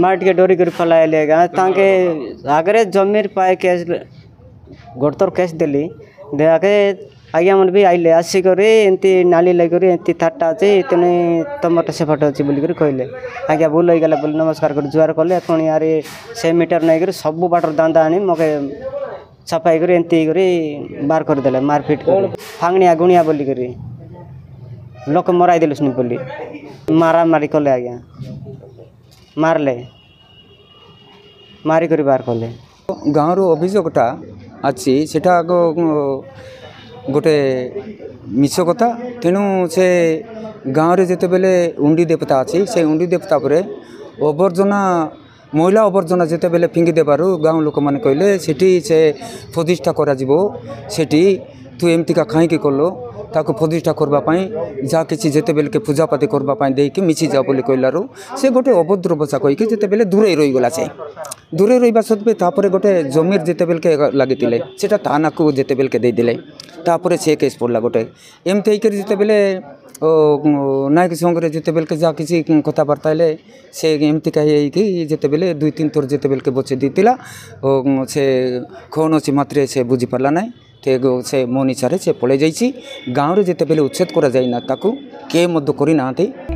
Mart के डोरी गुरी फलाए लेगा ताकि आगे जमीर पाए कैश गोड़तर कैश देली देखे आज्ञा मन भी आइले आसिक एमती नाली लगे एमती थाटा अच्छे तेने टमाटो सेफाट अच्छे बोलिक कहले आज्ञा भूल होगा बोल नमस्कार कर जुआर कले पुणी यार से मीटर नहीं सब बाटर दांदा आनी मके सफाई कर बार करदे मारपिट कर फांगणिया गुणिया बोलिक लोक मराई देल बोली मारा मारी कले आज्ञा मारले मारिक बार कले गाँव अभियोगटा अच्छी सेटा गोटे मिछ कथा तेणु से गाँव में जिते बेले उंडी देवता अच्छी से उंडी देवता पर अवर्जना महिला अवर्जना जिते बेले फिंगी देवर गाँव लोक मैंने कहले से प्रतिष्ठा करेटी तू एमतीका कहीं कलो ताको प्रतिष्ठा करवाई जहाँ किसी जिते बेल के पूजापाती करवाई देकी मिची जाओ बोली कहलू से गोटे अभद्र बसा कहीकि जिते बेले दूरे रहीगला से दूरे रही सत्वे तापर गोटे जमीर जिते बेल के लगे सेटा थाना को जिते बेल के देदेले तापर से केस पड़ला गोटे एमती होकर जिते बेले नायक संगे जिते बेल के जहाँ किसी कथबार्ता है से एमती कहीं जिते बेले दुई तीन थर जिते बेल के बचे देता से कौनसी मात्रे से बुझीपारा ना से मो निशारे से पलि जाइए गाँव में जिते बेले उच्छेद करा जाए ना ताकू के मध्य करी ना।